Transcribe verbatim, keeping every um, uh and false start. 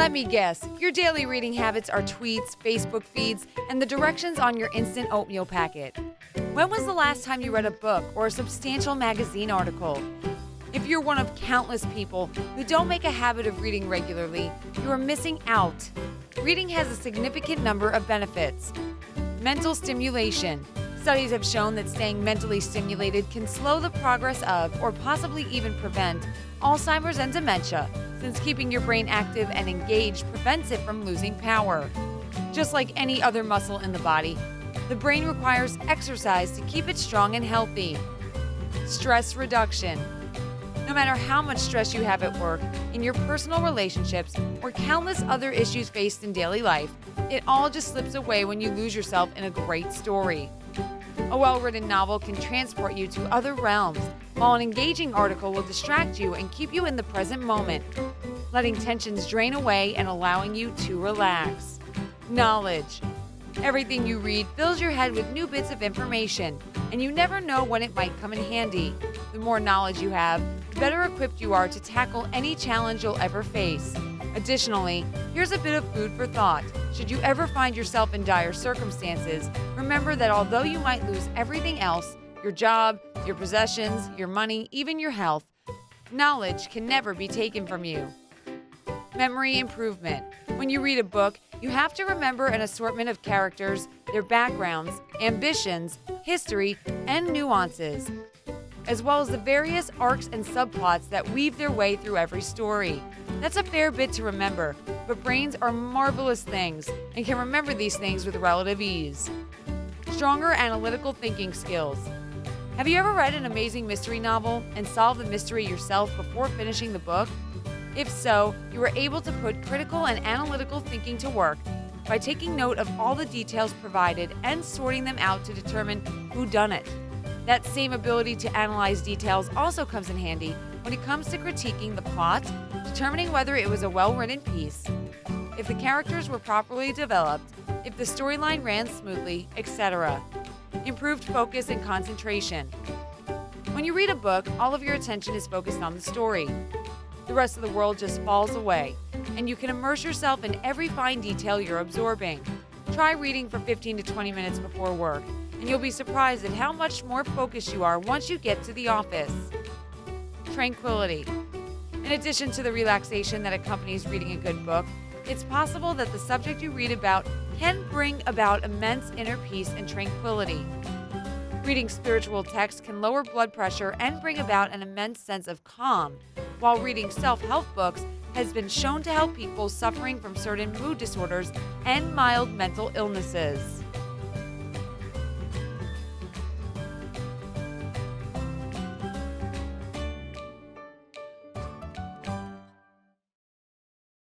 Let me guess, your daily reading habits are tweets, Facebook feeds, and the directions on your instant oatmeal packet. When was the last time you read a book or a substantial magazine article? If you're one of countless people who don't make a habit of reading regularly, you are missing out. Reading has a significant number of benefits. Mental stimulation. Studies have shown that staying mentally stimulated can slow the progress of, or possibly even prevent, Alzheimer's and dementia, since keeping your brain active and engaged prevents it from losing power. Just like any other muscle in the body, the brain requires exercise to keep it strong and healthy. Stress reduction. No matter how much stress you have at work, in your personal relationships, or countless other issues faced in daily life, it all just slips away when you lose yourself in a great story. A well-written novel can transport you to other realms, while an engaging article will distract you and keep you in the present moment, letting tensions drain away and allowing you to relax. Knowledge. Everything you read fills your head with new bits of information, and you never know when it might come in handy. The more knowledge you have, the better equipped you are to tackle any challenge you'll ever face. Additionally, here's a bit of food for thought. Should you ever find yourself in dire circumstances, remember that although you might lose everything else, your job, your possessions, your money, even your health, knowledge can never be taken from you. Memory improvement. When you read a book, you have to remember an assortment of characters, their backgrounds, ambitions, history, and nuances, as well as the various arcs and subplots that weave their way through every story. That's a fair bit to remember, but brains are marvelous things and can remember these things with relative ease. Stronger analytical thinking skills. Have you ever read an amazing mystery novel and solved the mystery yourself before finishing the book? If so, you were able to put critical and analytical thinking to work by taking note of all the details provided and sorting them out to determine who done it. That same ability to analyze details also comes in handy when it comes to critiquing the plot, determining whether it was a well-written piece, if the characters were properly developed, if the storyline ran smoothly, et cetera. Improved focus and concentration. When you read a book, all of your attention is focused on the story. The rest of the world just falls away, and you can immerse yourself in every fine detail you're absorbing. Try reading for fifteen to twenty minutes before work, and you'll be surprised at how much more focused you are once you get to the office. Tranquility. In addition to the relaxation that accompanies reading a good book, it's possible that the subject you read about can bring about immense inner peace and tranquility. Reading spiritual texts can lower blood pressure and bring about an immense sense of calm, while reading self-help books has been shown to help people suffering from certain mood disorders and mild mental illnesses.